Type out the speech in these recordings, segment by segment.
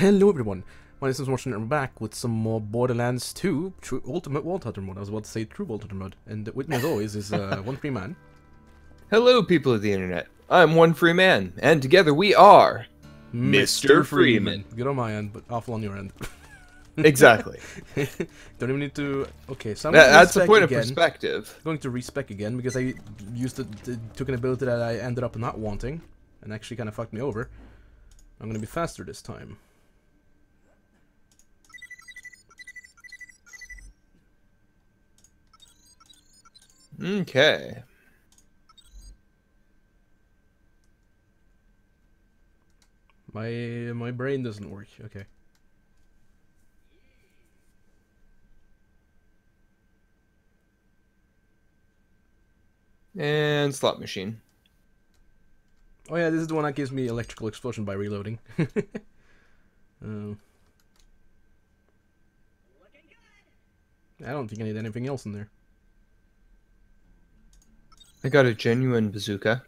Hello everyone, my name is Watson and I'm back with some more Borderlands 2 Ultimate Vault Hunter Mode. I was about to say True Vault Hunter Mode, and with me as always is One Free Man. Hello people of the internet, I'm One Free Man, and together we are... Mr. Freeman. Good on my end, but awful on your end. Exactly. Don't even need to... Okay, so I'm going to that's the point again. Of perspective. I'm going to respec again, because I used took an ability that I ended up not wanting, and actually kind of fucked me over. I'm going to be faster this time. Okay. My brain doesn't work. Okay. And slot machine. Oh yeah, this is the one that gives me electrical explosion by reloading. I don't think I need anything else in there. I got a genuine bazooka.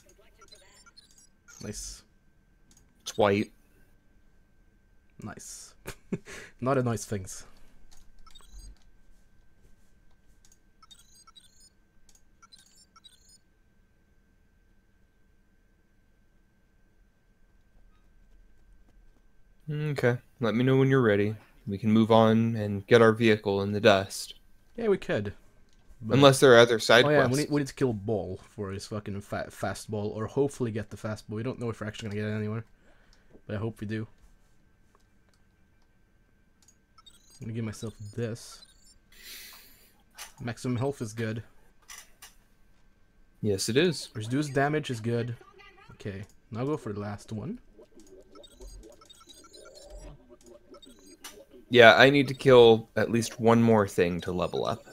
Nice. It's white. Nice. Not a nice things. Okay, let me know when you're ready. We can move on and get our vehicle in the dust. Yeah, we could. But... unless there are other side quests. Oh yeah, we need to kill Ball for his fucking fastball, or hopefully get the fastball. We don't know if we're actually gonna get it anywhere, but I hope we do. I'm gonna give myself this. Maximum health is good. Yes, it is. Reduced damage is good. Okay, now go for the last one. Yeah, I need to kill at least one more thing to level up.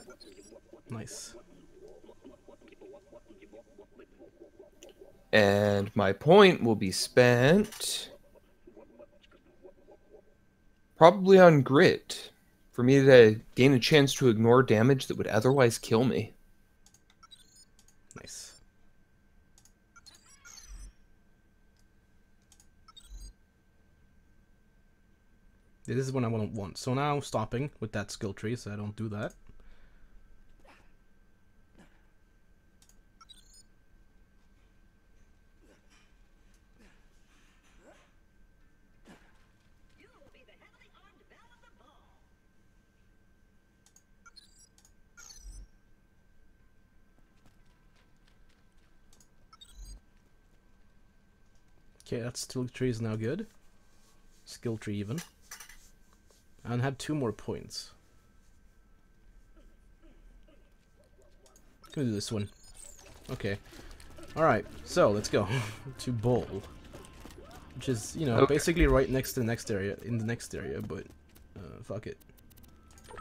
Nice. And my point will be spent probably on grit for me to gain a chance to ignore damage that would otherwise kill me. Nice. Yeah, this is what I wouldn't want. So now I'm stopping with that skill tree so I don't do that. Okay, that skill tree is now good. Skill tree even. And have 2 more points. Go do this one. Okay. Alright, so let's go to Bowl. Which is, you know, okay. Basically right next to the next area, in the next area, but fuck it. How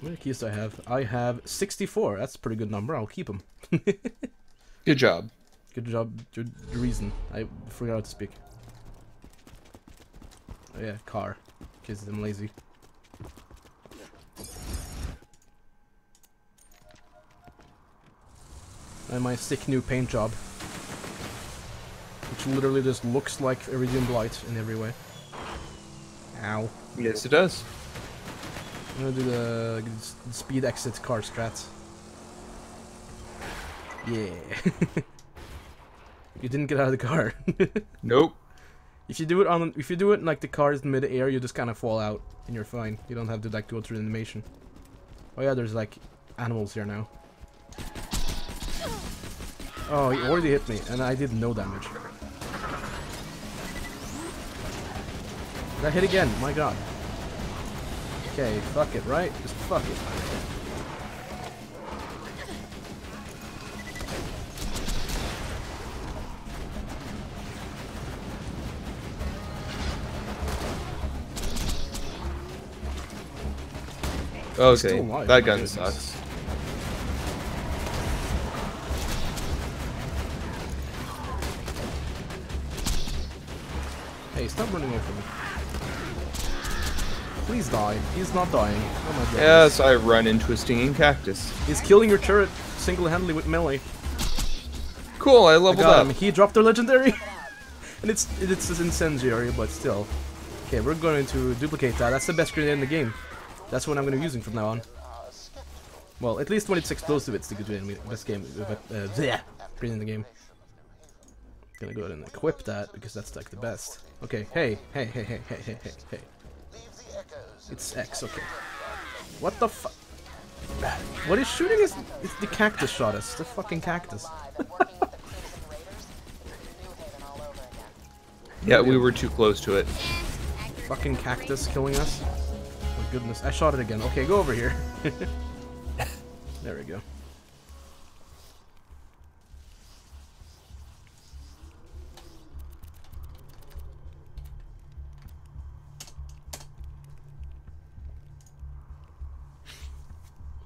many keys do I have? I have 64. That's a pretty good number. I'll keep them. Good job. Good job. Good reason. I forgot how to speak. Oh yeah, car. Because I'm lazy. And my sick new paint job. Which literally just looks like Eridium Blight in every way. Ow. Yes, it does. I'm gonna do the speed exit car strat. Yeah. You didn't get out of the car. Nope. If you do it in, like, the car is in mid-air, you just kind of fall out and you're fine. You don't have to, like, go through the animation. Oh yeah, there's, like, animals here now. Oh, he already hit me and I did no damage. Did I hit again? My god. Okay, fuck it, right? Just fuck it. Okay, alive, that gun sucks. Hey, stop running away from me. Please die. He's not dying. Oh my goodness. Yes, I run into a stinging cactus. He's killing your turret single-handedly with melee. Cool, I leveled up. He dropped their legendary. And it's this incendiary, but still. Okay, we're going to duplicate that. That's the best grenade in the game. That's what I'm going to be using from now on. Well, at least when it's explosive, it's the good grenade in the game. Gonna go ahead and equip that because that's like the best. Okay, hey. It's X, okay. What the fuck? What is shooting is the cactus shot us. The fucking cactus. Yeah, we were too close to it. Fucking cactus killing us. Oh goodness, I shot it again. Okay, go over here. There we go.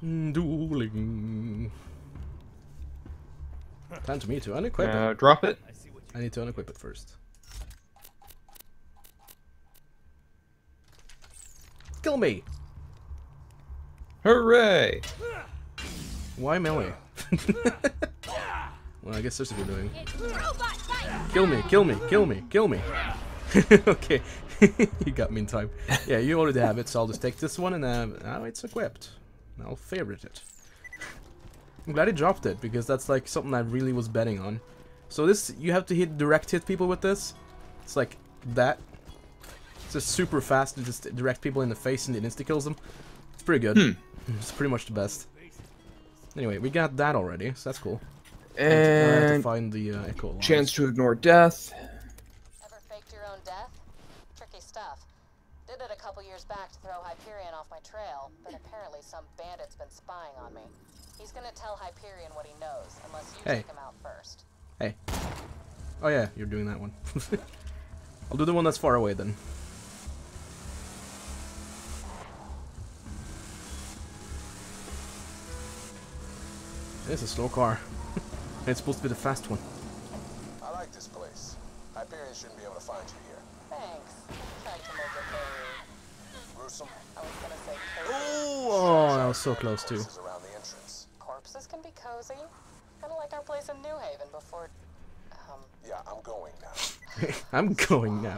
Dueling. Time for me to unequip it. Drop it. I need to unequip it first. Kill me! Hooray! Why melee? Well, I guess that's what we're doing. Kill me! Kill me! Kill me! Kill me! Okay, you got me in time. Yeah, you already have it, so I'll just take this one and now it's equipped. I'll favorite it. I'm glad he dropped it because that's like something I really was betting on. So this, you have to direct hit people with this. It's like that. It's just super fast to just direct people in the face and it insta kills them. It's pretty good. It's pretty much the best. Anyway, we got that already, so that's cool. And I have to find the echo alarm. Chance to ignore death. Ever faked your own death? Tricky stuff. Did it a couple years back to throw Hyperion off my trail, but apparently some bandit's been spying on me. He's gonna tell Hyperion what he knows, unless you take him out first. Hey. Oh yeah, you're doing that one. I'll do the one that's far away then. It's a slow car. It's supposed to be the fast one. I like this place. Hyperion shouldn't be able to find you here. Thanks. Tried to make it very gruesome. I was gonna say cozy. Oh, that was so close too. Corpses can be cozy. Kinda like our place in New Haven before yeah, I'm going now. I'm going now.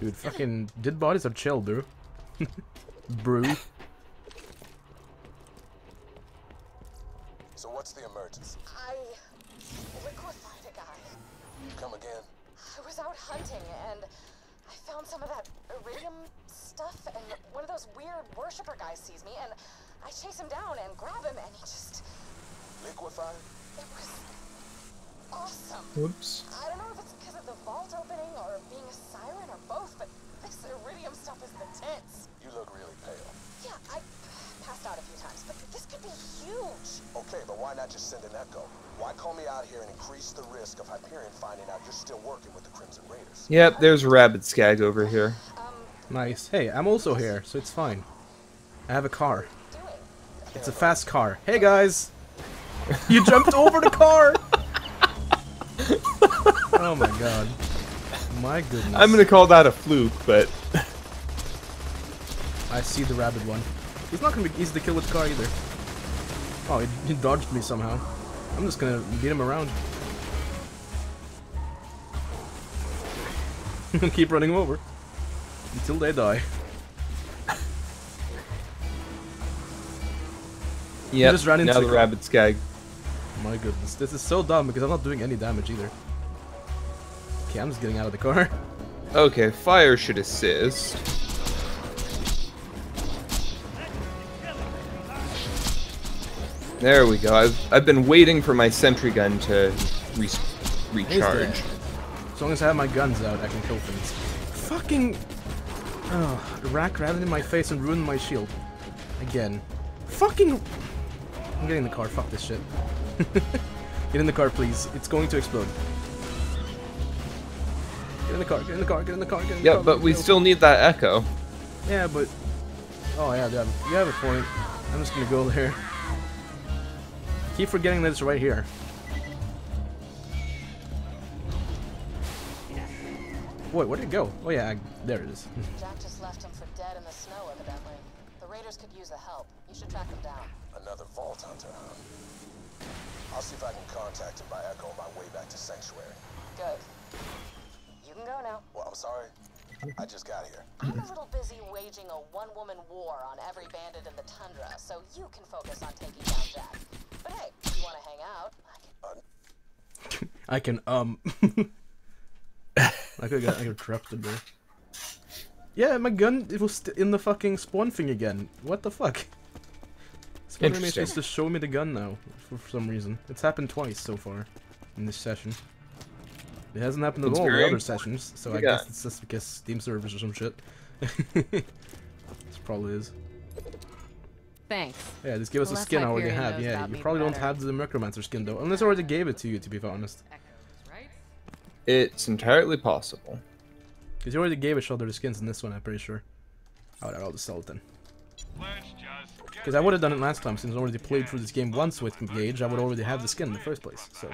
Dude, fucking dead bodies are chill, bro. Brew. So what's the emergency? I liquefied a guy. Come again? I was out hunting and I found some of that Eridium stuff and one of those weird worshiper guys sees me and I chase him down and grab him and he just... Liquefied? It was awesome. Whoops. I don't know if it's because of the vault opening or being a siren or both, but this Eridium stuff is intense. You look really pale. Yeah, I... passed out a few times, but this could be huge. Okay, but why not just send an echo? Why call me out here and increase the risk of Hyperion finding out you're still working with the Crimson Raiders? Yep, there's Rabid Skag over here. Nice. Hey, I'm also here, so it's fine. I have a car. It's a fast car. Hey guys! You jumped over the car! Oh my god. My goodness. I'm gonna call that a fluke, but... I see the rabid one. He's not going to be easy to kill with the car either. Oh, he dodged me somehow. I'm just going to beat him around. Keep running him over. Until they die. Yeah, just ran into the Rabid Skag. My goodness, this is so dumb because I'm not doing any damage either. Okay, I'm just getting out of the car. Okay, fire should assist. There we go. I've been waiting for my sentry gun to recharge. As long as I have my guns out, I can kill things. Fucking... oh, Rack ran in my face and ruined my shield. Again. Fucking... I'm getting in the car. Fuck this shit. Get in the car, please. It's going to explode. Get in the car. Get in the car. Get in the car. Get in the car. Yeah, but we still need that echo. Yeah, but... oh, yeah, you have a point. I'm just gonna go there. Keep forgetting that it's right here. Wait, where did it go? Oh yeah, there it is. Jack just left him for dead in the snow, evidently. The Raiders could use the help. You should track them down. another Vault Hunter, huh? I'll see if I can contact him by Echo on my way back to Sanctuary. Good. You can go now. Well, I'm sorry. I just got here. I'm a little busy waging a one-woman war on every bandit in the tundra, so you can focus on taking down Jack. But hey, if you want to hang out, I can... I could get interrupted there. Yeah, my gun, it was in the fucking spawn thing again. What the fuck? Spawn animation is to show me the gun now, for some reason. It's happened twice so far in this session. It hasn't happened at all in the other sessions, so I guess it's just because Steam servers or some shit. This probably is. Thanks. Yeah, just give us a skin I already have. Yeah, you probably don't have the Mechromancer skin though, unless I already gave it to you, to be honest. It's entirely possible. Because you already gave each other the skins in this one, I'm pretty sure. Oh, I'll just sell it then. Because I would have done it last time, since I already played through this game once with Gaige, I would already have the skin in the first place, so...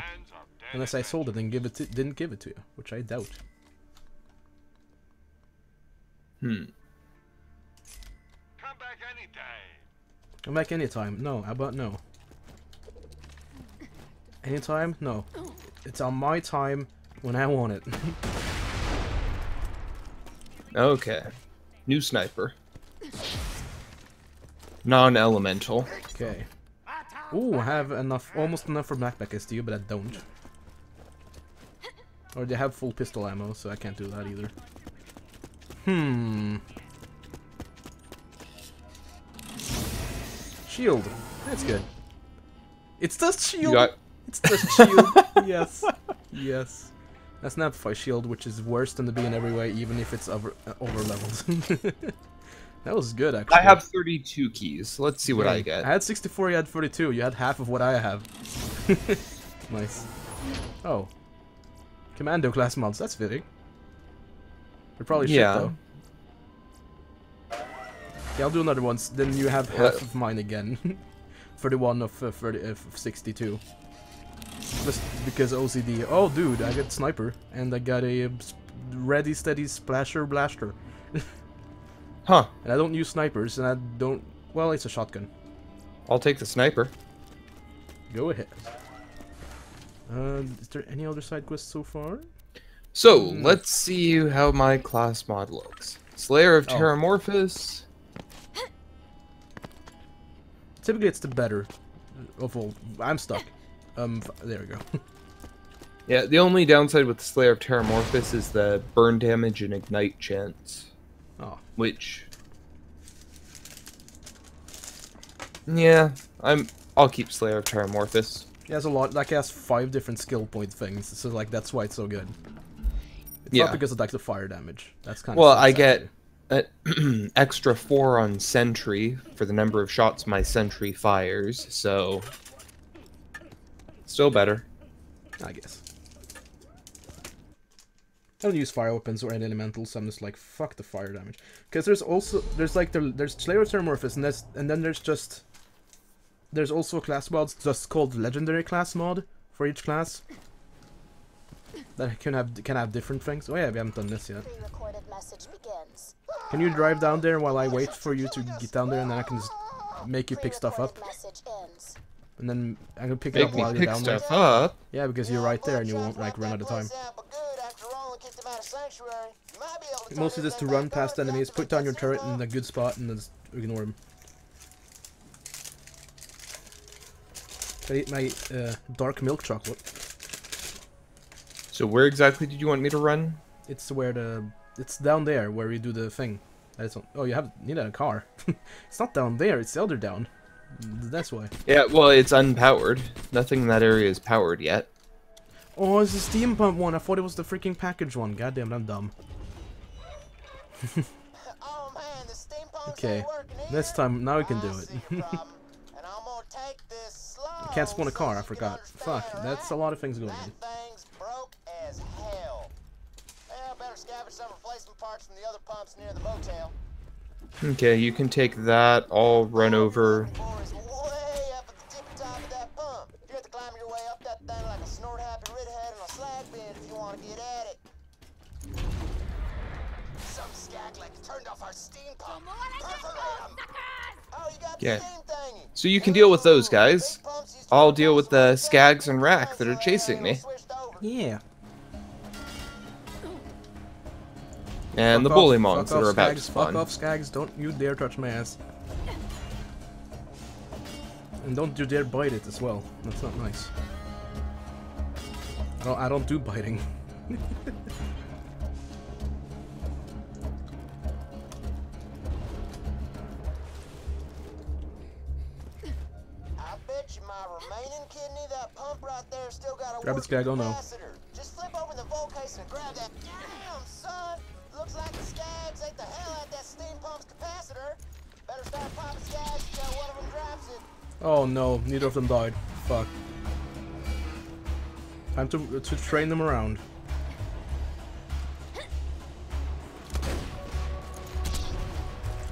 Unless I sold it and didn't give it to you, which I doubt. Come back any day. Come back anytime. No, how about no? Anytime? No. It's on my time when I want it. Okay. New sniper. Non-elemental. Okay. Ooh, I have enough, almost enough for Blackpack SDU, but I don't. Or they have full pistol ammo, so I can't do that either. Shield. That's good. It's just shield. It's just shield. Yes. Yes. That's an amplify shield, which is worse than the B in every way, even if it's over-leveled. That was good, actually. I have 32 keys. Let's see what I get. I had 64, you had 32. You had half of what I have. Nice. Oh. Commando class mods, that's fitting. They're probably shit, though. Yeah, I'll do another one, then you have half of mine again. 31 of 62. Just because OCD. Oh, dude, I got sniper, and I got a ready, steady splasher blaster. Huh. And I don't use snipers, and I don't... Well, it's a shotgun. I'll take the sniper. Go ahead. Is there any other side quests so far? So, let's see how my class mod looks. Slayer of Terramorphous. Typically it's the better of all. I'm stuck. There we go. Yeah, the only downside with the Slayer of Terramorphous is the burn damage and ignite chance. Oh. Which... Yeah, I'll keep Slayer of Terramorphous. It has a lot, like, it has 5 different skill point things, so, like, that's why it's so good. It's not because of, like, the fire damage. That's kind of... Well, I get an extra 4 on sentry for the number of shots my sentry fires, so... Still better. I guess. I don't use fire weapons or any elementals, so I'm just like, fuck the fire damage. Because there's also, there's like, there's Slayer of Terramorphous, and then there's just... There's also class mods just called Legendary Class Mod for each class that can have different things. Oh yeah, we haven't done this yet. Can you drive down there while I wait for you to get down there, and then I can just make you pick stuff up? And then I can pick it up while you're down there. Yeah, because you're right there and you won't like run out of time. Mostly just to run past enemies, put down your turret in a good spot, and then just ignore them. I ate my dark milk chocolate. So where exactly did you want me to run? It's where it's down there where we do the thing. Oh, you need a car. It's not down there. It's the other down. That's why. Yeah, well, it's unpowered. Nothing in that area is powered yet. Oh, it's the steam pump one. I thought it was the freaking package one. Goddamn, I'm dumb. Oh, man, the steam pump's okay, this time now we can do it. I can't spawn a car, I forgot. Fuck, that's a lot of things going on. Okay, you can take that, I'll run over. Yeah. So you can deal with those guys. I'll deal with the Skags and Rack that are chasing me. Yeah. And the bully monks that are about to spawn. Fuck off, Skags. Don't you dare touch my ass. And don't you dare bite it as well. That's not nice. I don't do biting. Rabid Skag, oh no. Just flip open the vault case and grab that. Damn, son! Looks like the Skags ate the hell out that steam pump's capacitor. Better start popping Skags until one of them drops it. Oh no, neither of them died. Fuck. Time to train them around.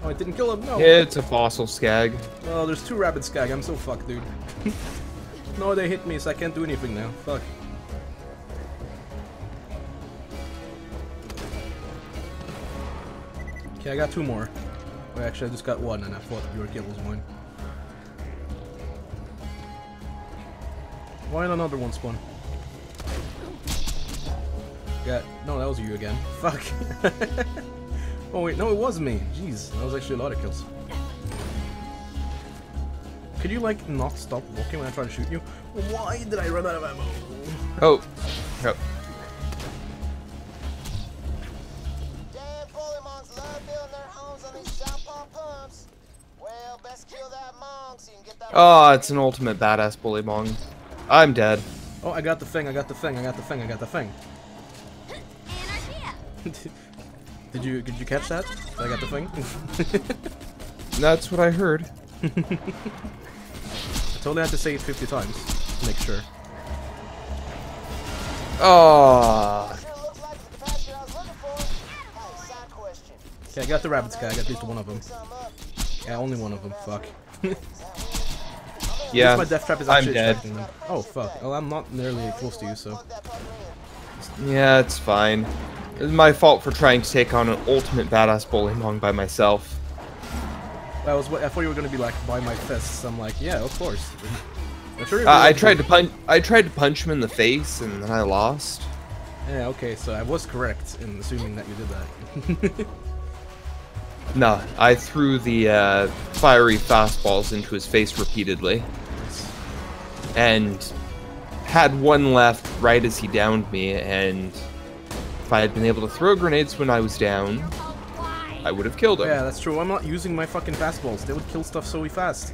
Oh, I didn't kill him, no! It's a fossil Skag. Oh, there's two Rabid Skag, I'm so fucked, dude. No, they hit me, so I can't do anything now. Fuck. Okay, I got two more. Wait, actually, I just got one, and I thought your kid was mine. Why did another one spawn? Got... No, that was you again. Fuck. Oh, wait. No, it was me. Jeez. That was actually a lot of kills. Could you, like, not stop walking when I try to shoot you? Why did I run out of ammo? Oh. Oh. Damn, bully monks love building their homes on these jump-on pumps. Well, best kill that monk so you can get that... Oh, it's an ultimate badass bully monk. I'm dead. Oh, I got the thing, I got the thing, I got the thing, I got the thing. Did you catch that? I got the thing? That's what I heard. I totally had to say it 50 times to make sure. Oh. Okay, I got the Rabid Skag, at least one of them. Yeah, only one of them, fuck. Yeah, my Deathtrap is actually attracting them. Oh fuck, well, I'm not nearly close to you, so... Yeah, it's fine. It's my fault for trying to take on an ultimate badass bully monk by myself. I thought you were gonna be like by my fists. I'm like, yeah, of course. Sure I tried to punch him in the face, and then I lost. Yeah, okay, so I was correct in assuming that you did that. Nah, I threw the fiery fastballs into his face repeatedly, and had one left right as he downed me. And if I had been able to throw grenades when I was down, I would have killed him. Yeah, that's true. I'm not using my fucking fastballs. They would kill stuff so fast.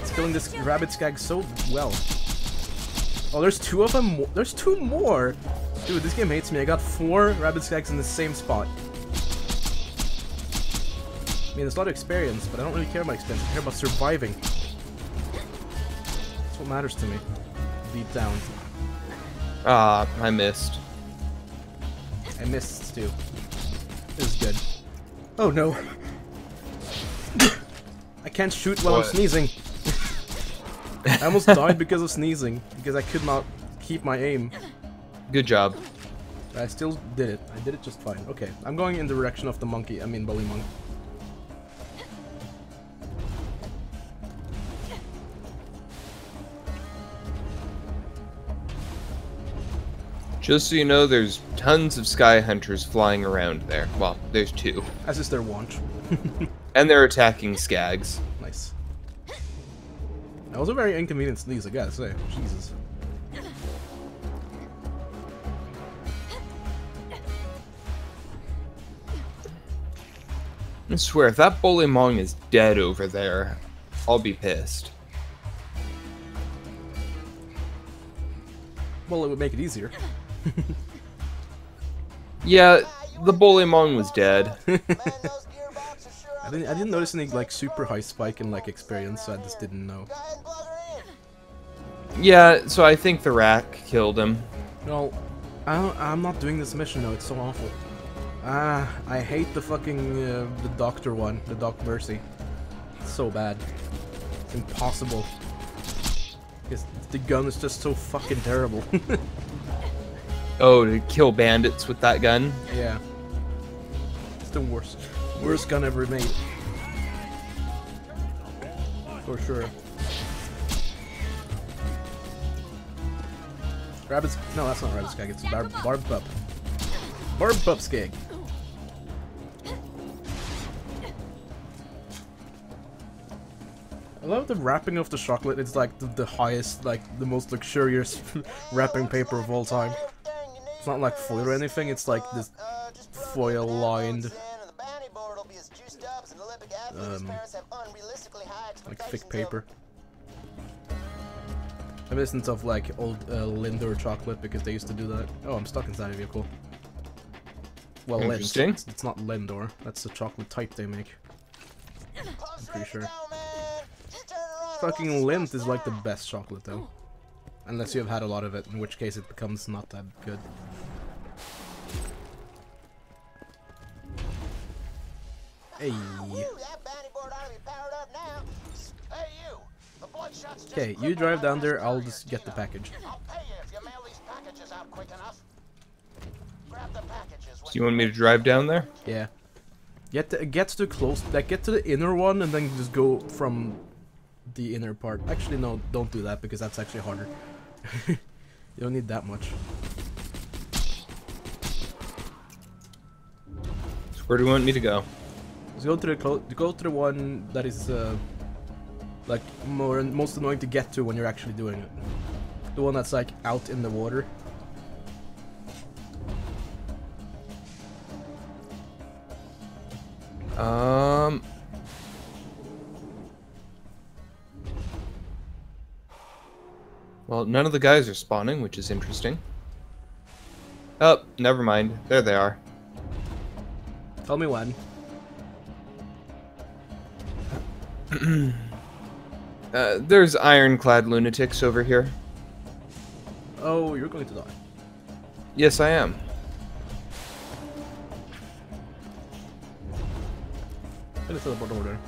It's killing this Rabid Skag so well. Oh, there's two of them. There's two more. Dude, this game hates me. I got four Rabid Skags in the same spot. I mean, there's a lot of experience, but I don't really care about experience. I care about surviving. That's what matters to me. Deep down. Ah, I missed. I missed too. This is good. Oh no! I can't shoot while I'm sneezing! I almost died because of sneezing, because I could not keep my aim. Good job. But I still did it. I did it just fine. Okay, I'm going in the direction of the monkey, I mean bully monk. Just so you know, there's tons of Sky Hunters flying around there. Well, there's two. As is their wont. And they're attacking Skags. Nice. That was a very inconvenient sneeze, I gotta say. Jesus. I swear, if that bully mong is dead over there, I'll be pissed. Well, it would make it easier. Yeah, the bully mong was dead. I didn't notice any like super high spike in like experience, so I just didn't know. Yeah, so I think the Rack killed him. No, I'm not doing this mission though. It's so awful. Ah, I hate the fucking the doctor one, the Doc Mercy. It's so bad. It's impossible. The gun is just so fucking terrible. Oh, to kill bandits with that gun? Yeah. It's the worst gun ever made. For sure. Rabid... No, that's not Rabid Skag. It's Barb Pup. Barb Pup Skag. I love the wrapping of the chocolate. It's like the highest, like the most luxurious wrapping paper of all time. It's not like foil or anything. It's like this foil lined, like thick paper. I'm reminiscent of like old Lindor chocolate because they used to do that. Oh, I'm stuck inside a vehicle. Well, interesting. It's not Lindor. That's the chocolate type they make. I'm pretty sure. Fucking Lindt is like the best chocolate though. Unless you have had a lot of it, in which case it becomes not that good. Hey. Okay, you drive down there, I'll just get the package. So you want me to drive down there? Yeah. Get to the close, like get to the inner one and then just go from the inner part. Actually no, don't do that because that's actually harder. You don't need that much. So where do you want me to go? Just go to the one that is like most annoying to get to when you're actually doing it. The one that's like out in the water. Well, none of the guys are spawning, which is interesting. Oh, never mind. There they are. Tell me when. There's ironclad lunatics over here. Oh, you're going to die. Yes, I am. Get to the bottom order.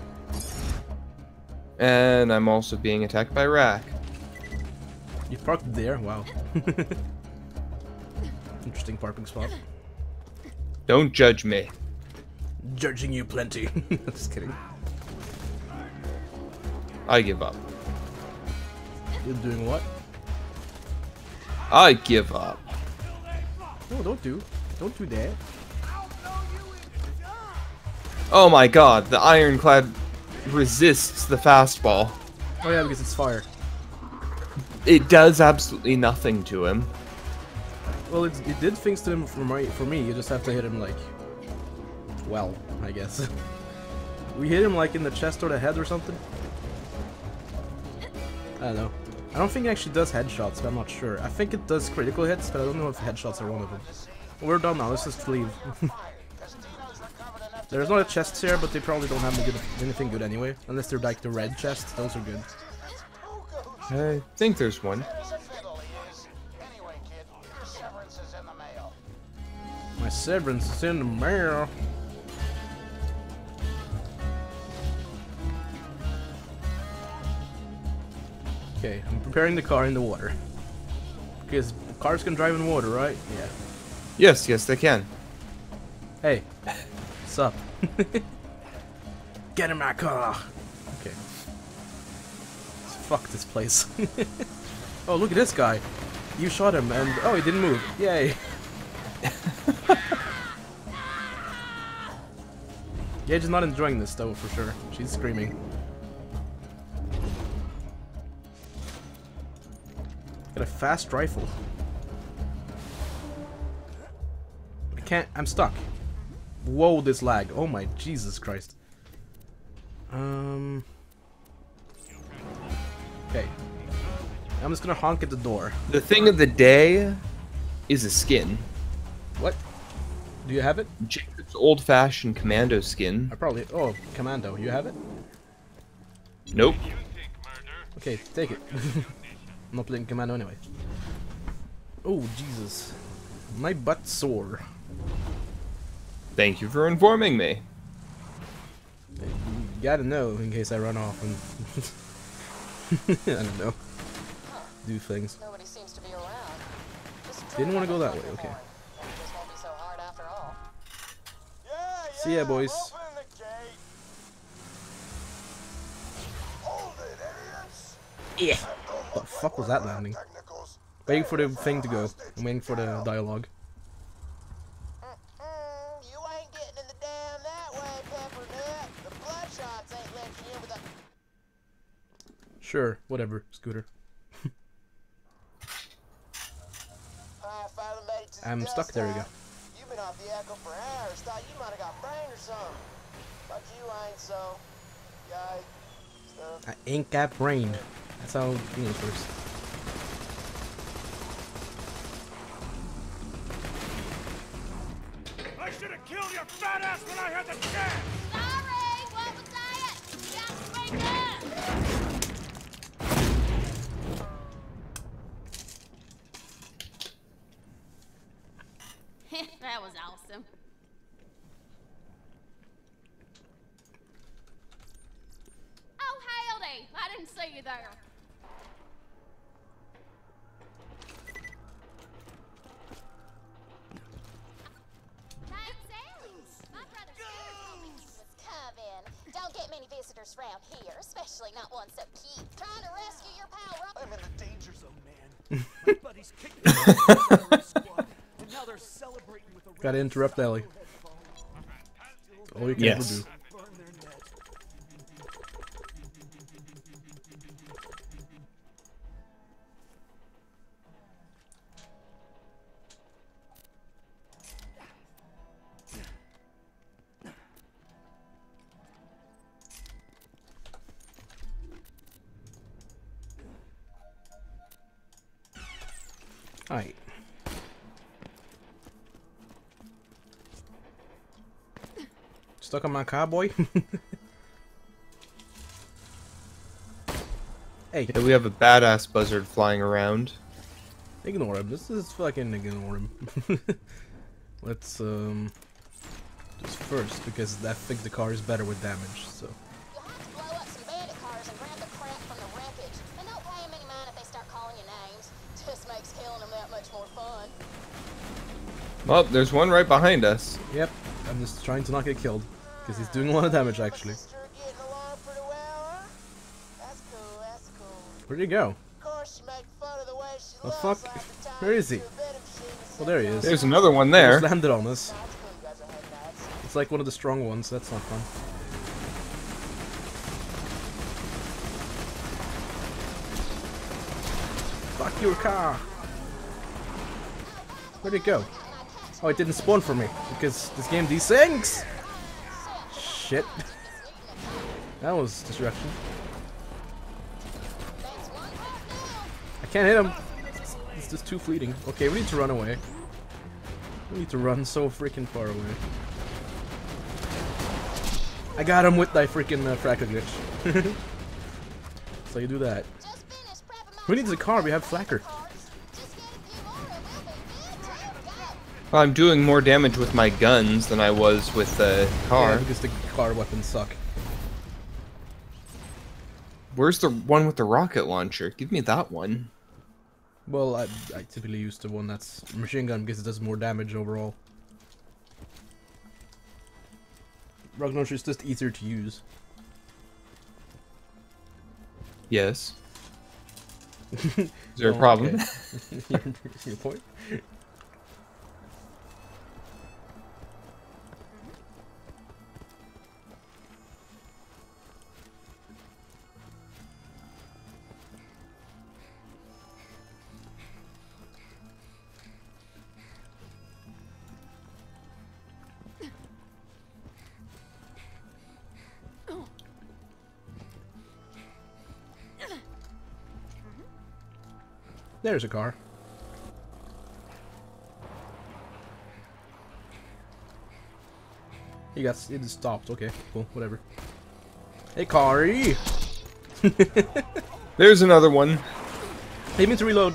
And I'm also being attacked by Rack. You parked there? Wow. Interesting parking spot. Don't judge me. Judging you plenty. Just kidding. I give up. You're doing what? I give up. No, don't do that. Oh my god, the ironclad resists the fastball. Oh yeah, because it's fire. It does absolutely nothing to him. Well, it did things to him for me. You just have to hit him like... Well, I guess. We hit him like in the chest or the head or something. I don't know. I don't think it actually does headshots, but I'm not sure. I think it does critical hits, but I don't know if headshots are one of them. We're done now. Let's just leave. There's not a chest here, but they probably don't have anything good anyway. Unless they're like the red chests. Those are good. I think there's one. My severance is in the mail. Okay, I'm preparing the car in the water. Because cars can drive in water, right? Yeah. Yes, yes, they can. Hey, what's up? Get in my car! Okay. Fuck this place. Oh, look at this guy. You shot him and... Oh, he didn't move. Yay. Gaige is not enjoying this, though, for sure. She's screaming. Got a fast rifle. I can't... I'm stuck. Whoa, this lag. Oh my Jesus Christ. Okay. I'm just gonna honk at the door. The thing of the day is a skin. What? Do you have it? Jacob's old-fashioned Commando skin. I probably... Oh, Commando. You have it? Nope. Okay, take it. I'm not playing Commando anyway. Oh, Jesus. My butt's sore. Thank you for informing me. You gotta know in case I run off and... I don't know. Do things. Nobody seems to be around. Didn't want to go that way, okay. See ya, boys. Yeah. What the fuck was that landing? Waiting for the thing to go. I'm waiting for the dialogue. You ain't getting in the dam that way, Peppernut. The Bloodshots ain't left you in with a... Sure, whatever, Scooter. I'm stuck. There we go. You've been off the echo for hours. Thought you might have got brain or something. But you ain't so. I ain't got brain. That's how it works. I should have killed your fat ass when I had the chance. Sorry, what was that? You got to break up. That was awesome. Oh, howdy! I didn't see you there. Around here, especially not one so cute. Trying to rescue your power. I'm in the danger zone, man. My buddies kicked me out of squad, and now they're celebrating with a... Gotta interrupt Ellie. All you can yes. ever do. Burn their net. Alright. Stuck on my cowboy? Hey. Yeah, we have a badass buzzard flying around. Ignore him. This is fucking ignore him. Let's do this first because I think the car is better with damage, so. Well, there's one right behind us. Yep, I'm just trying to not get killed because he's doing a lot of damage actually. Where'd he go? The fuck? Where is he? Well, there he is. There's another one there. He just landed on us. It's like one of the strong ones. That's not fun. Fuck your car. Where'd he go? Oh, it didn't spawn for me because this game desinks. Shit. That was disruption. I can't hit him. It's just too fleeting. Okay, we need to run away. We need to run so freaking far away. I got him with that freaking fracker glitch. So you do that. Who needs a car? We have Flacker. Well, I'm doing more damage with my guns than I was with the car. Yeah, because the car weapons suck. Where's the one with the rocket launcher? Give me that one. Well, I typically use the one that's machine gun because it does more damage overall. Rocket launcher is just easier to use. Yes. Is there a problem? Okay. Your point? There's a car. He got it stopped. Okay, cool, whatever. Hey, Kari. There's another one. I mean to reload.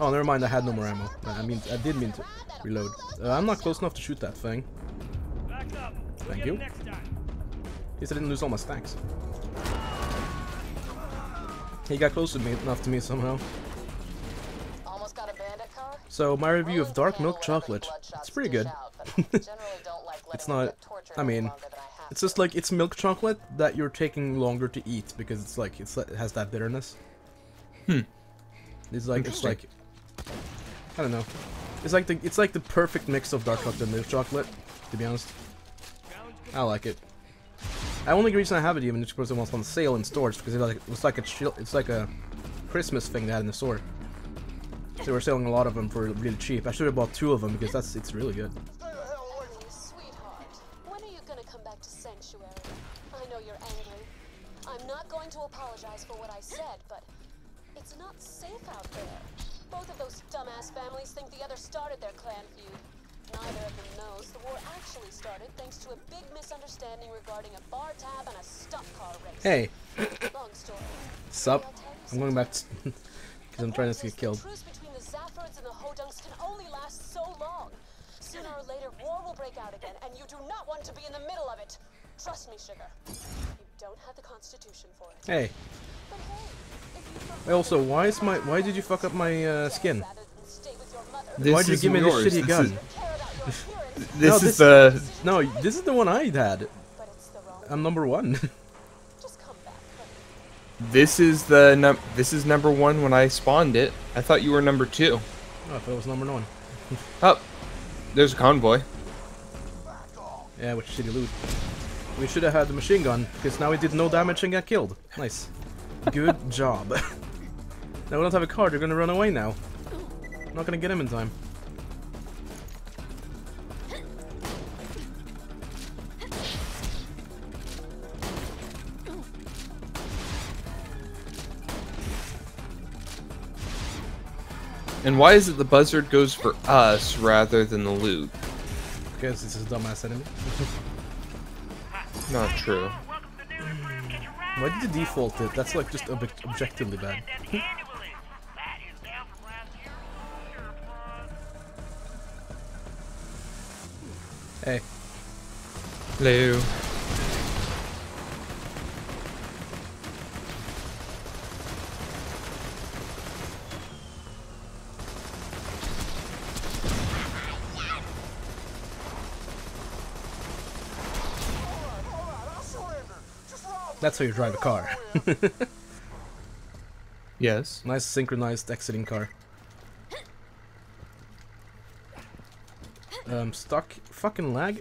Oh, never mind. I had no more ammo. I mean, I did mean to reload. I'm not close enough to shoot that thing. Thank you. At least I didn't lose all my stacks. He got close to me enough to me somehow. So, my review of Dark Milk Chocolate, it's pretty good. It's not, I mean, it's just like, it's milk chocolate that you're taking longer to eat, because it's like, it has that bitterness. Hmm. It's like, I don't know. It's like the perfect mix of dark chocolate and milk chocolate, to be honest. I like it. The only reason I have it even is because it was on sale in stores, because it's like a Christmas thing they had in the store. So they were selling a lot of them for really cheap. I should have bought 2 of them because it's really good. Sweetheart, when are you gonna come back to Sanctuary? I know you're angry. I'm not going to apologize for what I said, but it's not safe out there. Both of those dumbass families think the other started their clan feud. Neither of them knows the war actually started thanks to a big misunderstanding regarding a bar tab and a stunt car race. Hey. Long story. Sup? I'm going back because I'm trying not to get killed. The truce between the Zaphroids and the Hodunks can only last so long. Sooner or later, war will break out again, and you do not want to be in the middle of it. Trust me, sugar. You don't have the constitution for it. Hey. But hey, also, why did you fuck up my skin? Why'd you give me this shitty gun? This is the one I had. I'm number one. This is number one when I spawned it. I thought you were number 2. Oh, I thought it was number 9. Oh, there's a convoy. Yeah, which shitty loot. We should have had the machine gun because now we did no damage and got killed. Nice, good job. Now we don't have a car. They're gonna run away now. I'm not gonna get him in time. And why is it the buzzard goes for us rather than the loot? Because it's a dumbass enemy. Not true. Why did you default it? That's like just objectively bad. Hey. Hello. That's how you drive a car. Yes. Nice synchronized exiting car. Stuck. Fucking lag.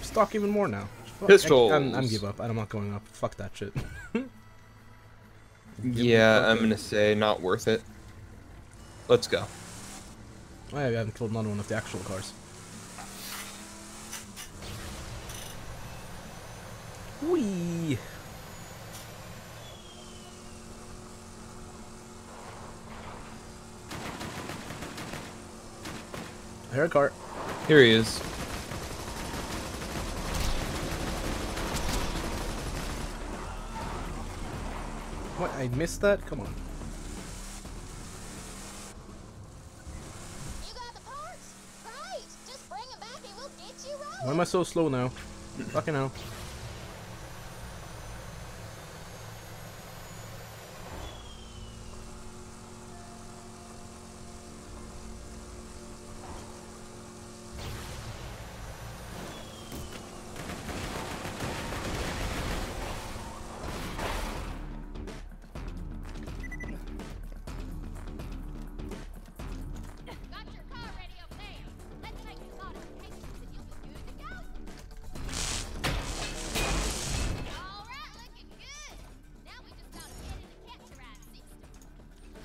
Stuck even more now. Pistols. I'm give up. I'm not going up. Fuck that shit. Yeah, I'm gonna say not worth it. Let's go. I haven't killed another one of the actual cars. Whee. I hear a car. Here he is. What? I missed that? Come on. You got the parts? Right. Just bring them back and we'll get you rolling. Why am I so slow now? Fucking hell.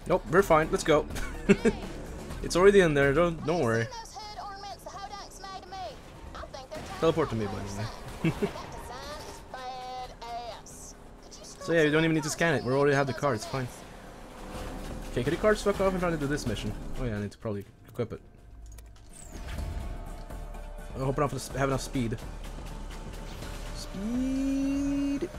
Nope, we're fine. Let's go. It's already in there. Don't worry. Teleport to me, by the way. So yeah, you don't even need to scan it. We already have the card. It's fine. Okay, can the cards fuck off and try to do this mission? Oh yeah, I need to probably equip it. I hope I have enough speed. Speed.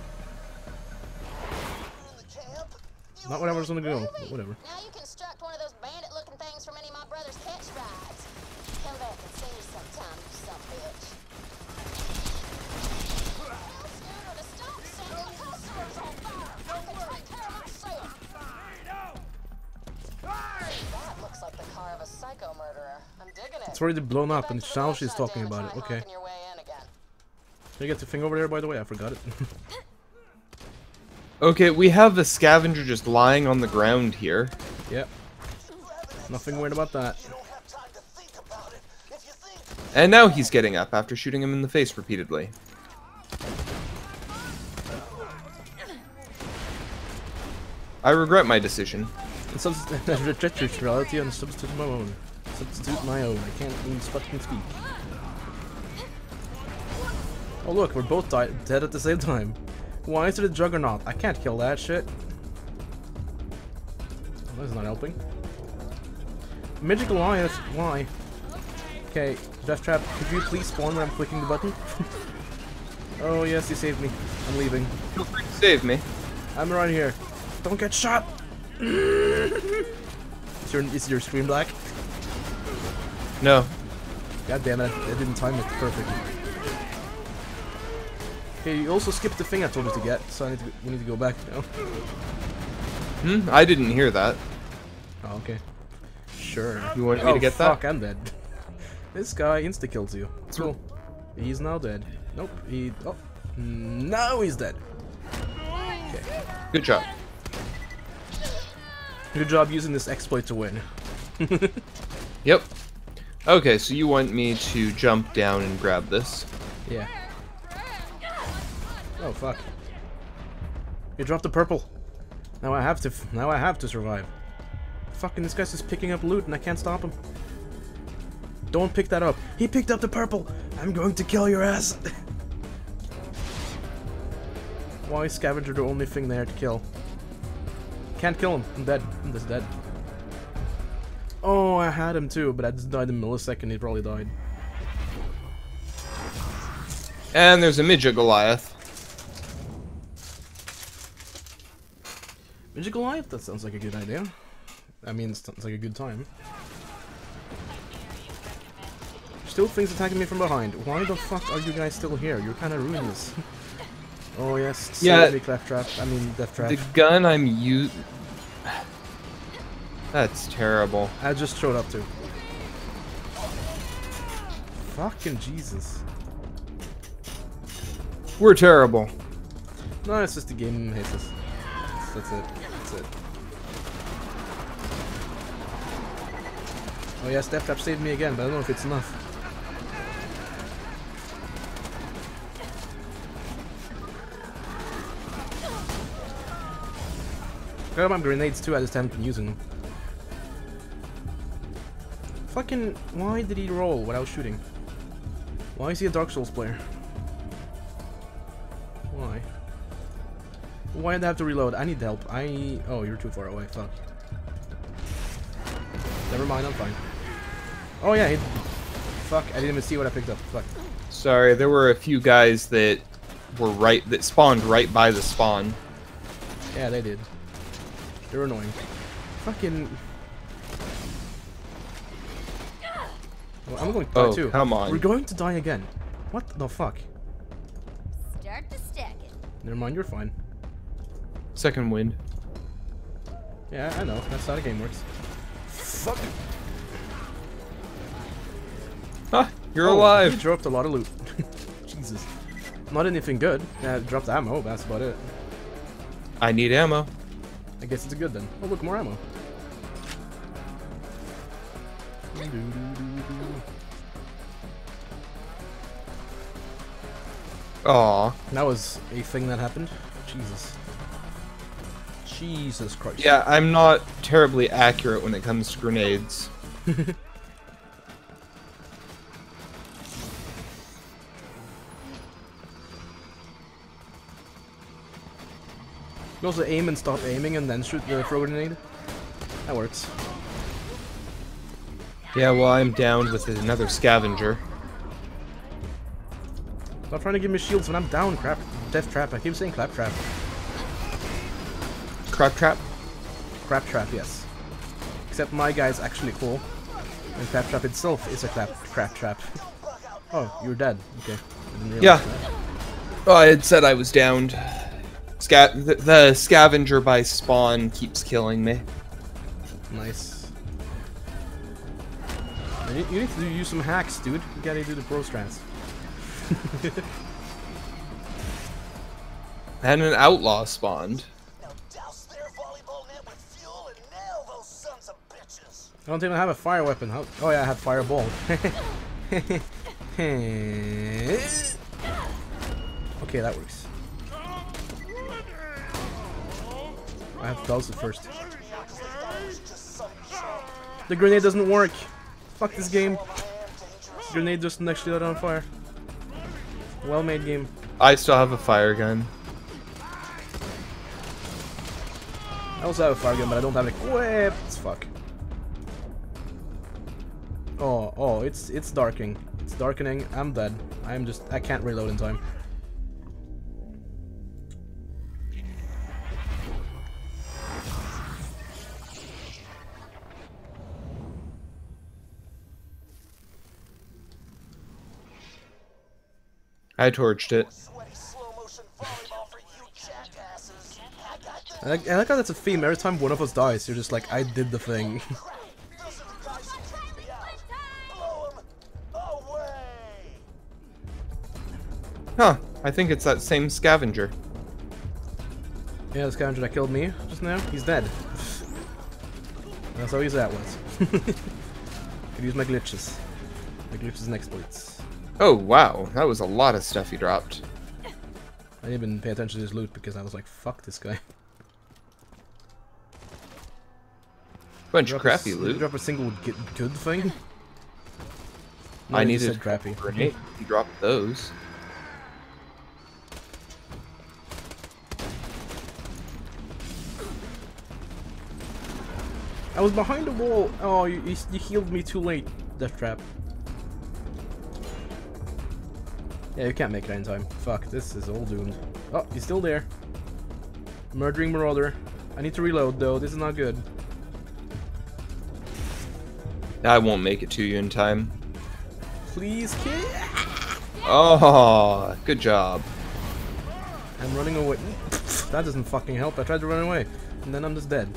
Not what I was gonna go, but whatever. Now you construct one of those bandit-looking things from any of my brother's catch rides. Hell, that can see you sometime, you son of a bitch. Sooner to stop sending customers on fire. I can take care of myself. That looks like the car of a psycho murderer. I'm digging it. It's already blown up, and now she's talking about it. Okay. Did I get the thing over there, by the way? I forgot it. Okay, we have a scavenger just lying on the ground here. Yep. Nothing weird about that. And now he's getting up after shooting him in the face repeatedly. I regret my decision. I reject your reality and substitute my own. Substitute my own. I can't even fucking speak. Oh look, we're both dead at the same time. Why is it a juggernaut? I can't kill that shit. Oh, that's not helping. Midget Goliath, why? Okay, Deathtrap, could you please spawn when I'm clicking the button? Oh yes, you saved me. I'm leaving. Feel free to save me. I'm right here. Don't get shot! Is your screen black? No. God damn it, I didn't time it perfectly. Okay, you also skipped the thing I told you to get, so we need to go back now. Hmm? I didn't hear that. Oh, okay. Sure. You want me to get that? Fuck, I'm dead. This guy insta-kills you. Cool. He's now dead. Nope, oh, now he's dead. Okay. Good job. Good job using this exploit to win. Yep. Okay, so you want me to jump down and grab this? Yeah. Oh fuck! You dropped the purple. Now I have to. Now I have to survive. Fucking this guy's just picking up loot and I can't stop him. Don't pick that up. He picked up the purple. I'm going to kill your ass. Why is scavenger the only thing there to kill? Can't kill him. I'm dead. I'm just dead. Oh, I had him too, but I just died in a millisecond. He probably died. And there's a Midget Goliath. Midget Goliath? That sounds like a good idea. I mean, it sounds like a good time. Still things attacking me from behind. Why the fuck are you guys still here? You're kind of ruining this. Oh yes, yeah. Claptrap. I mean, Deathtrap. The gun I'm using. That's terrible. I just showed up too. Fucking Jesus. We're terrible. No, it's just the game hates us. That's it. That's it. Oh yes, Deathtrap saved me again, but I don't know if it's enough. I got my grenades too, I just haven't been using them. Fucking, why did he roll without shooting? Why is he a Dark Souls player? Why? Why did I have to reload? I need help. Oh, you're too far away. Fuck. Never mind, I'm fine. Oh yeah, fuck, I didn't even see what I picked up. Fuck. Sorry, there were a few guys that were that spawned right by the spawn. Yeah, they did. They're annoying. Fucking. Well, I'm going to die too. Come on. We're going to die again. What the fuck? Start to stack it. Never mind, you're fine. Second wind. Yeah, I know. That's how the game works. Fuck. Huh? You're alive. You dropped a lot of loot. Jesus. Not anything good. Yeah, I dropped ammo. That's about it. I need ammo. I guess it's good then. Oh look, more ammo. Aww. That was a thing that happened. Jesus. Jesus Christ. Yeah, I'm not terribly accurate when it comes to grenades. You also aim and stop aiming and then shoot the throw grenade. That works. Yeah, well, I'm down with another scavenger. Stop trying to give me shields when I'm down, Deathtrap. I keep saying Claptrap. Craptrap? Craptrap, yes. Except my guy's actually cool. And Claptrap itself is a Craptrap. Oh, you're dead. Okay. I didn't realize that. Oh, I had said I was downed. The scavenger by spawn keeps killing me. Nice. You need to use some hacks, dude. You gotta do the pro strats. And an outlaw spawned. Now douse their volleyball net with fuel and nail those sons of bitches. I don't even have a fire weapon. Oh, oh yeah, I have fireball. Okay, that works. I have Dulcet first. The grenade doesn't work. Fuck this game. The grenade doesn't actually let on fire. Well made game. I still have a fire gun. I also have a fire gun, but I don't have it equipped. Fuck. Oh, oh, it's darkening. It's darkening. I'm dead. I'm just, I can't reload in time. I torched it. I like how that's a theme. Every time one of us dies, you're just like, I did the thing. Huh, I think it's that same scavenger. Yeah, the scavenger that killed me just now, he's dead. That's how easy that was. Could use my glitches. My glitches and exploits. Oh wow, that was a lot of stuff he dropped. I didn't even pay attention to his loot because I was like, fuck this guy. Bunch of crappy loot. Did you drop a single good thing? No, I needed crappy. Grenade. He dropped those. I was behind the wall. Oh, you healed me too late, Deathtrap. Yeah, you can't make it in time. Fuck, this is all doomed. Oh, he's still there. Murdering Marauder. I need to reload though. This is not good. I won't make it to you in time. Please, kid. Oh, good job. I'm running away. That doesn't fucking help. I tried to run away, and then I'm just dead.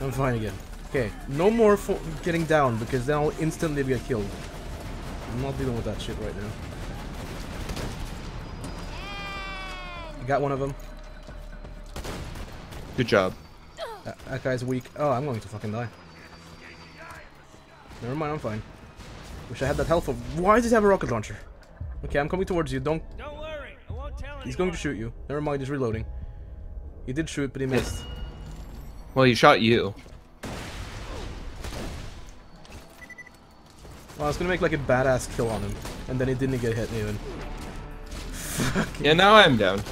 I'm fine again. Okay, no more for getting down because then I'll instantly get killed. I'm not dealing with that shit right now. I got one of them. Good job. That guy's weak. Oh, I'm going to fucking die. Never mind, I'm fine. Wish I had that health of. Why does he have a rocket launcher? Okay, I'm coming towards you. Don't worry. I won't tell anyone. He's going to shoot you. Never mind, he's reloading. He did shoot, but he missed. Well, he shot you. Well, I was gonna make like a badass kill on him, and then he didn't get hit even. Fuck. Yeah, now I'm down.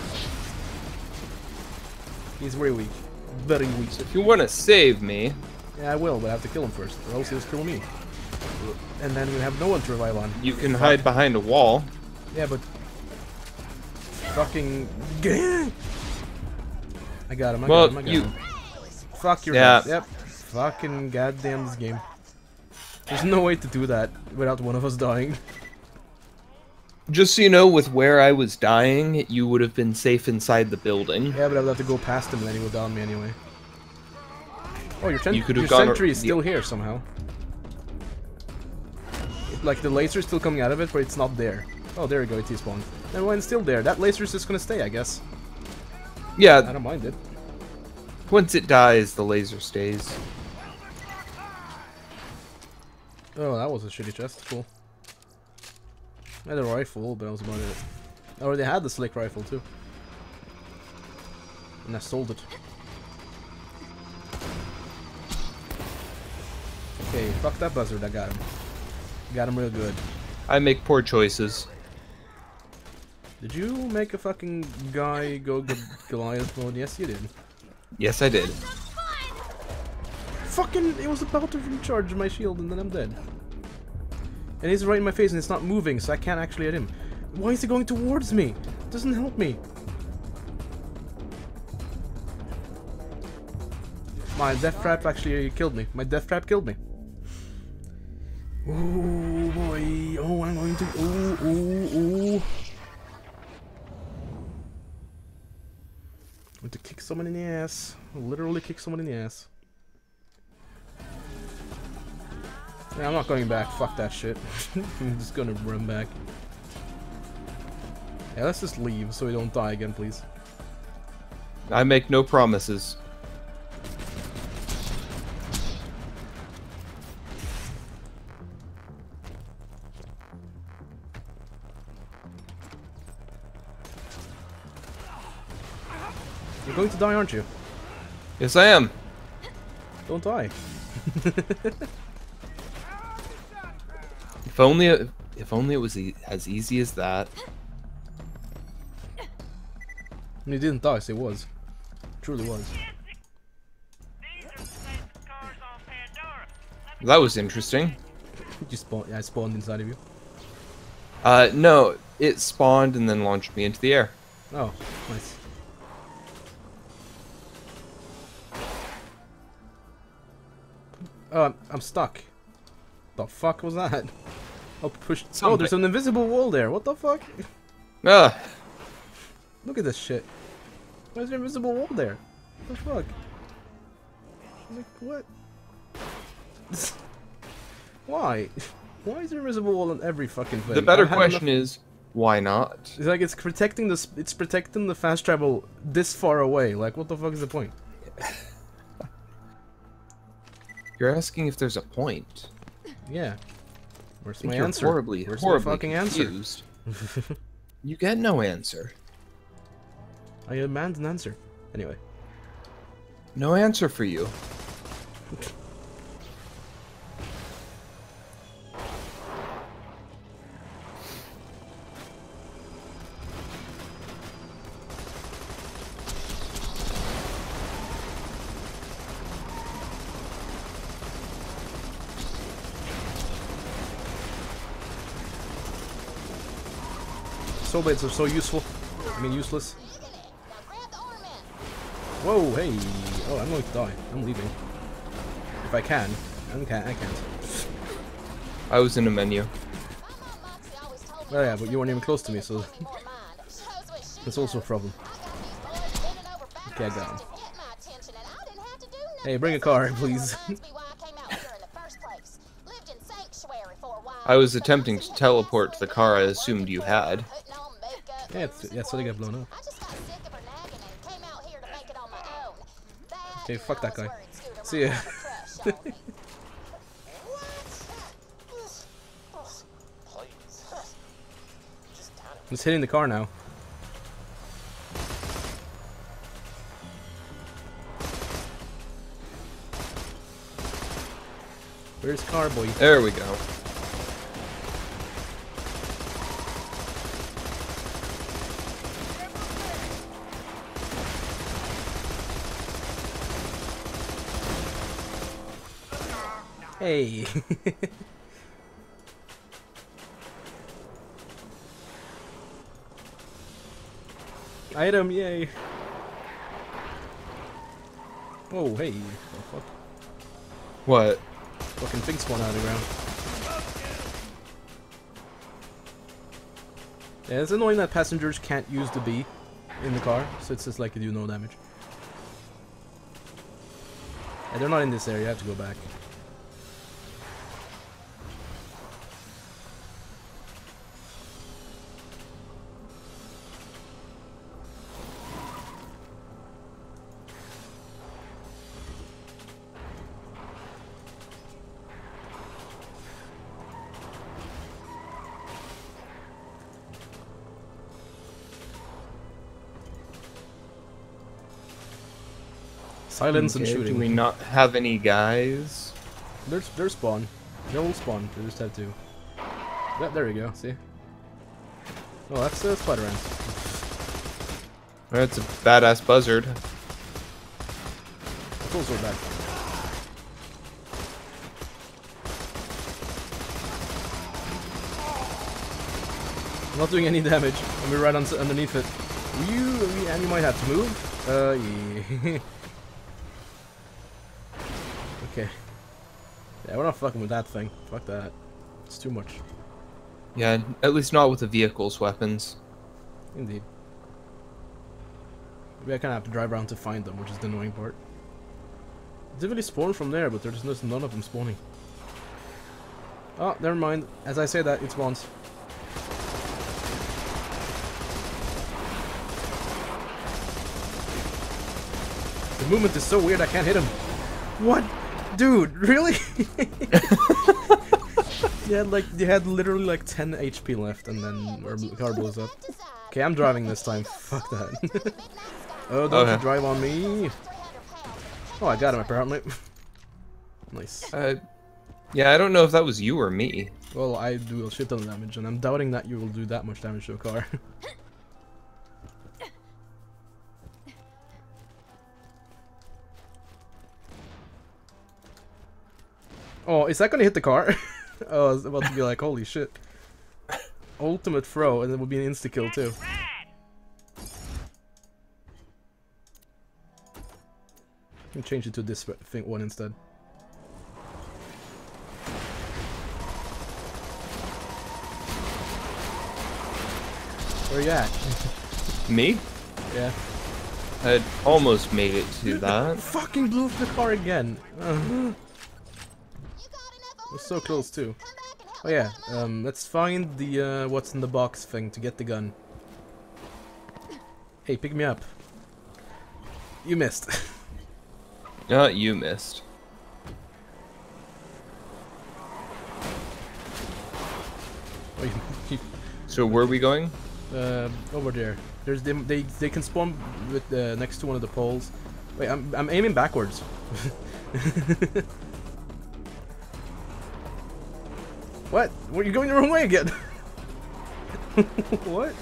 He's very weak. Very weak. So if you wanna save me... Yeah, I will, but I have to kill him first, or else he'll kill me. And then we have no one to revive on. You can hide behind a wall. Yeah, but... Fucking... I got him, I got him. Fuck your ass. Yep. Fucking goddamn this game. There's no way to do that without one of us dying. Just so you know, with where I was dying, you would have been safe inside the building. Yeah, but I would have to go past him and then he would down me anyway. Oh, your sentry is still here somehow. It, like, the laser is still coming out of it, but it's not there. Oh, there we go, it despawned. And when it's still there, that laser is just gonna stay, I guess. Yeah. I don't mind it. Once it dies, the laser stays. Oh, that was a shitty chest. Cool. I had a rifle, but I was about it. I already had the slick rifle, too. And I sold it. Okay, fuck that buzzard. I got him. Got him real good. I make poor choices. Did you make a fucking guy go Goliath mode? Yes, you did. Yes, I did. Fucking, it was about to recharge my shield and then I'm dead. And he's right in my face and it's not moving, so I can't actually hit him. Why is he going towards me? It doesn't help me. My Deathtrap actually killed me. My Deathtrap killed me. Ooh, boy. Oh, I'm going to... Ooh, ooh, ooh. To kick someone in the ass. Literally kick someone in the ass. Yeah, I'm not going back. Fuck that shit. I'm just gonna run back. Yeah, let's just leave so we don't die again, please. I make no promises. You're going to die, aren't you? Yes, I am. Don't die. If only it was as easy as that. You didn't die, so it was. It truly was. That was interesting. You spawned, yeah, I spawned inside of you. No, it spawned and then launched me into the air. Oh, nice. Oh, I'm stuck. The fuck was that? I'll push. Oh, there's an invisible wall there. What the fuck? Ugh. Look at this shit. There's an invisible wall there. What the fuck? I'm like, what? Why? Why is there an invisible wall on every fucking thing? The better question is, why not? It's like it's protecting the fast travel this far away. Like, what the fuck is the point? You're asking if there's a point. Yeah. Where's my answer? Horribly, where's my fucking confused answer? You get no answer. I demand an answer. Anyway. No answer for you. Soul blades are so useful. I mean, useless. Whoa, hey! Oh, I'm going to die. I'm leaving. If I can. I can't. I was in a menu. Oh yeah, but you weren't even close to me, so... That's also a problem. Okay, I got him. Hey, bring a car, please. I was attempting to teleport to the car I assumed you had. Yeah, that's how they got blown up. Okay, fuck that guy. See ya. I'm just hitting the car now. Where's car boy? There we go. Hey! Item, yay! Oh, hey! Oh, fuck. What? Fucking thing spawned out of the ground. Yeah, it's annoying that passengers can't use the B in the car, so it's just like you do no damage. And yeah, they're not in this area, I have to go back. Silence and shooting. Do we not have any guys? They're spawn. They all spawn. They just have to. Yep, there we go. See? Oh, that's a spider ant. That's a badass buzzard. It's also bad. I'm not doing any damage. And we're right underneath it. And you might have to move. Yeah. Okay. Yeah, we're not fucking with that thing. Fuck that. It's too much. Yeah, at least not with the vehicle's weapons. Indeed. Maybe I kind of have to drive around to find them, which is the annoying part. They really spawn from there, but there's just none of them spawning. Oh, never mind. As I say that, it spawns. The movement is so weird, I can't hit him. What? Dude, really? you had literally like 10 HP left, and then our car blows up. Okay, I'm driving this time. Fuck that. Oh, don't you drive on me. Oh, I got him apparently. Nice. Yeah, I don't know if that was you or me. Well, I do a shit ton of damage, and I'm doubting that you will do that much damage to a car. Oh, is that gonna hit the car? Oh, I was about to be like, holy shit. Ultimate throw, and it would be an insta-kill too. I can change it to this thing one instead. Where you at? Me? Yeah. I almost made it to that. Fucking blew up the car again. We're so close too. Oh yeah. Let's find the what's in the box thing to get the gun. Hey, pick me up. You missed. No, you missed. So where are we going? Over there. There's them. They can spawn with next to one of the poles. Wait, I'm aiming backwards. What? What? You're going the wrong way again. What?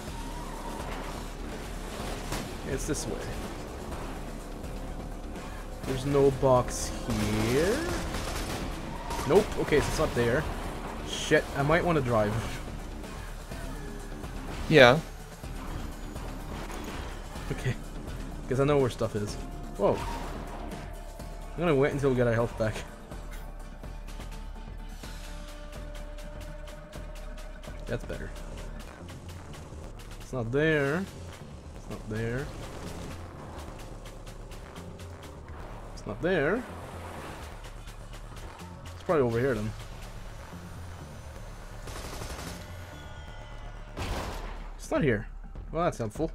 It's this way. There's no box here. Nope. Okay, so it's not there. Shit. I might want to drive. Yeah. Okay. Because I know where stuff is. Whoa. I'm gonna wait until we get our health back. That's better. It's not there. It's not there. It's not there. It's probably over here then. It's not here. Well, that's helpful.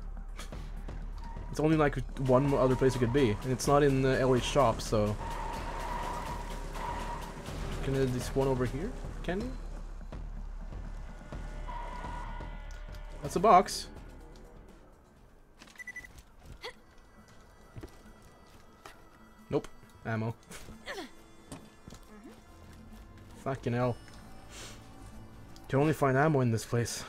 It's only like one other place it could be, and it's not in the LH shop, so... Can I just one over here? Can you? That's a box. Nope. Ammo. Fucking hell. You can only find ammo in this place.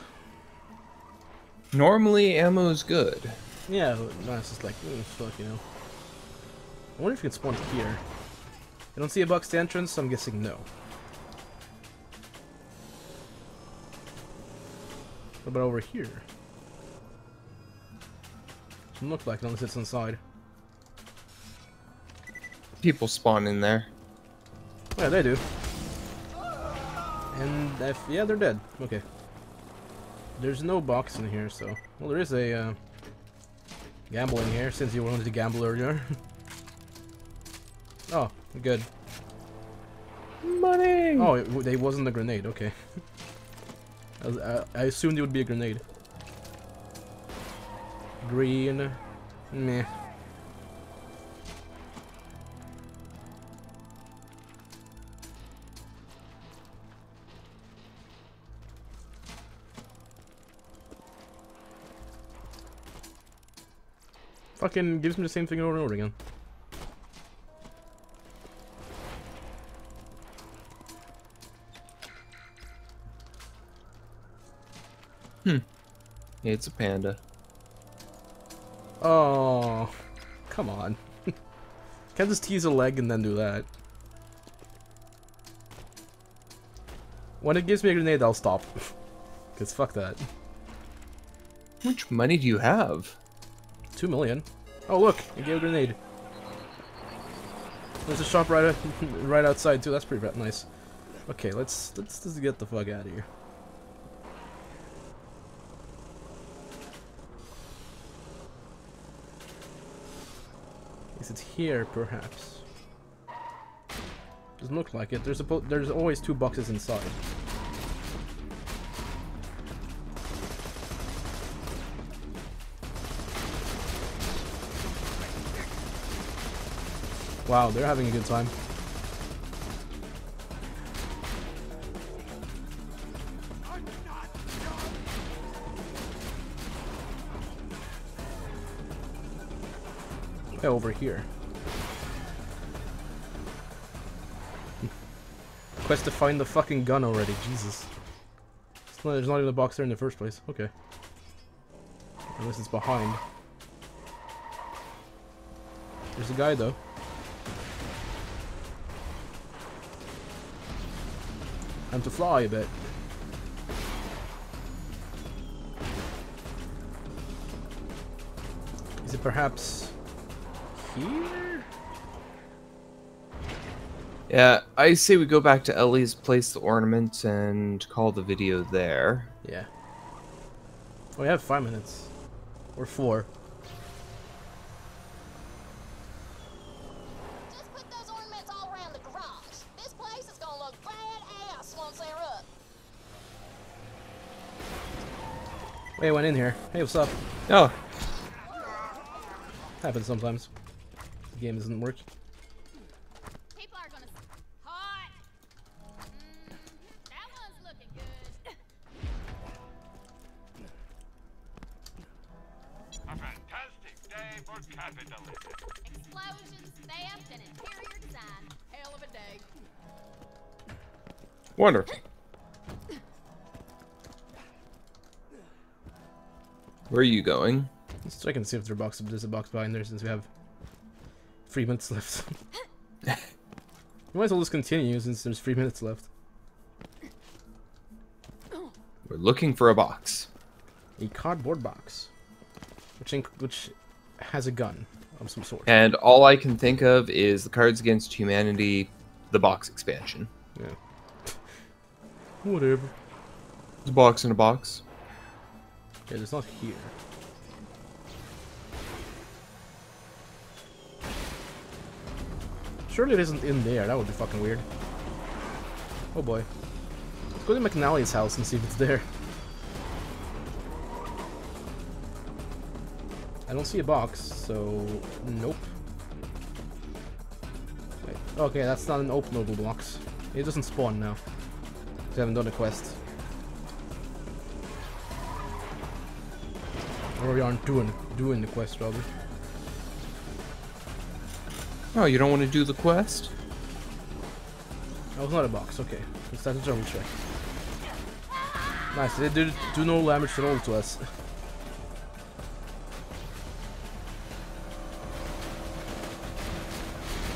Normally, ammo is good. Yeah, but no, it's just like, fucking hell. I wonder if you can spawn here. I don't see a box to entrance, so I'm guessing no. What about over here? Doesn't look like it unless it's inside. People spawn in there. Yeah, they do. And if, yeah, they're dead. Okay. There's no box in here, so... Well, there is a gamble in here, since you wanted to gamble earlier. Oh, good. Money! Oh, it wasn't a grenade, okay. I assumed it would be a grenade. Green. Meh. Fucking gives me the same thing over and over again. It's a panda. Oh, come on. Can't just tease a leg and then do that. When it gives me a grenade, I'll stop. Cause fuck that. How much money do you have? 2 million. Oh look, it gave a grenade. There's a shop right outside too. That's pretty nice. Okay, let's just get the fuck out of here. It's here, perhaps. Doesn't look like it. There's always two boxes inside. Wow, they're having a good time. over here. Quest to find the fucking gun already, Jesus. There's not even a box there in the first place. Okay. Unless it's behind. There's a guy though. Time to fly a bit. Is it perhaps here? Yeah, I say we go back to Ellie's place, the ornament, and call the video there. Yeah. We have 5 minutes. Or 4. Just put those ornaments all around the garage. This place is gonna look badass once they're up. Wait, I went in here. Hey, what's up? Oh. Happens sometimes. The game doesn't work. Wonderful. Where are you going? Let's check and see if there's a box behind there since we have 3 minutes left. We might as well just continue since there's 3 minutes left. We're looking for a box. A cardboard box. Which has a gun of some sort. And all I can think of is the Cards Against Humanity, the box expansion. Yeah. Whatever. There's a box in a box. Yeah, it's not here. Surely it isn't in there. That would be fucking weird. Oh boy. Let's go to McNally's house and see if it's there. I don't see a box, so... Nope. Wait. Okay, that's not an openable box. It doesn't spawn now. I haven't done a quest. Or we aren't doing the quest, probably. Oh, you don't want to do the quest? That was not a box, okay. Let's have to double check. Nice, they did do no damage at all to us.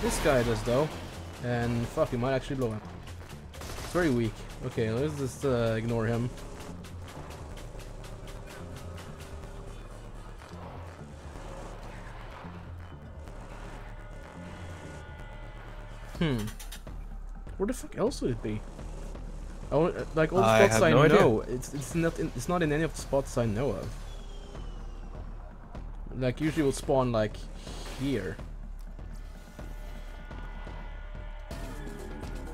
This guy does though. And fuck, he might actually blow him. It's very weak. Okay, let's just ignore him. Where the fuck else would it be? Oh, like all the spots I know. It's not in any of the spots I know of. Like usually it will spawn like here.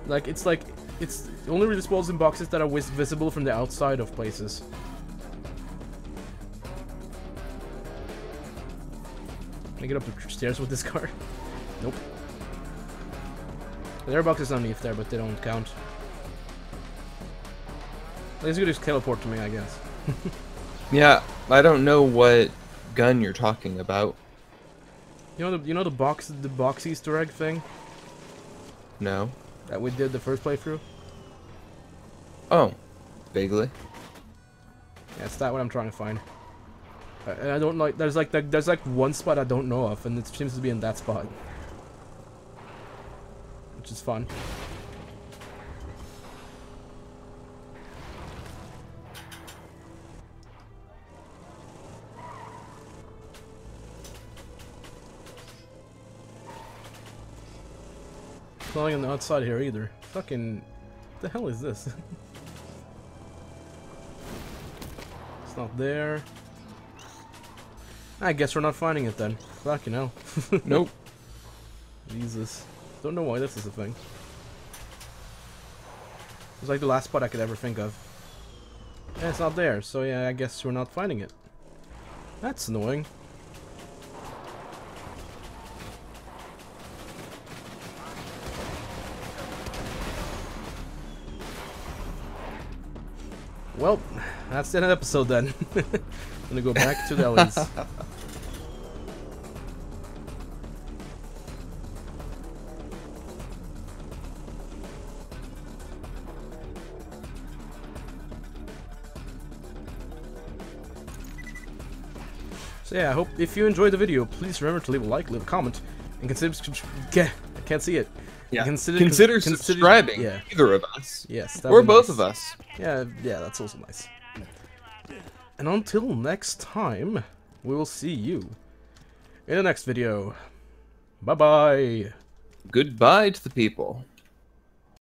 Like it's only really spawns in boxes that are visible from the outside of places. Can I get up the stairs with this car? Nope. There are boxes underneath there, but they don't count. I guess you could just teleport to me, I guess. Yeah, I don't know what gun you're talking about. You know the box Easter egg thing? No. That we did the first playthrough? Oh, vaguely. Yeah, it's not what I'm trying to find. And I don't like. There's like one spot I don't know of, and it seems to be in that spot, which is fun. Not on the outside here either. Fucking, what the hell is this? It's not there. I guess we're not finding it then. Fucking hell. Nope. Jesus. Don't know why this is a thing. It's like the last spot I could ever think of. And it's not there, so yeah, I guess we're not finding it. That's annoying. Well, that's the end of the episode then. I'm gonna go back to the alleys. So yeah, I hope if you enjoyed the video, please remember to leave a like, leave a comment, and consider subscribing. Yeah. Either of us. Yes. Or both of us. Yeah. Yeah. That's also nice. And until next time, we will see you in the next video. Bye bye. Goodbye to the people.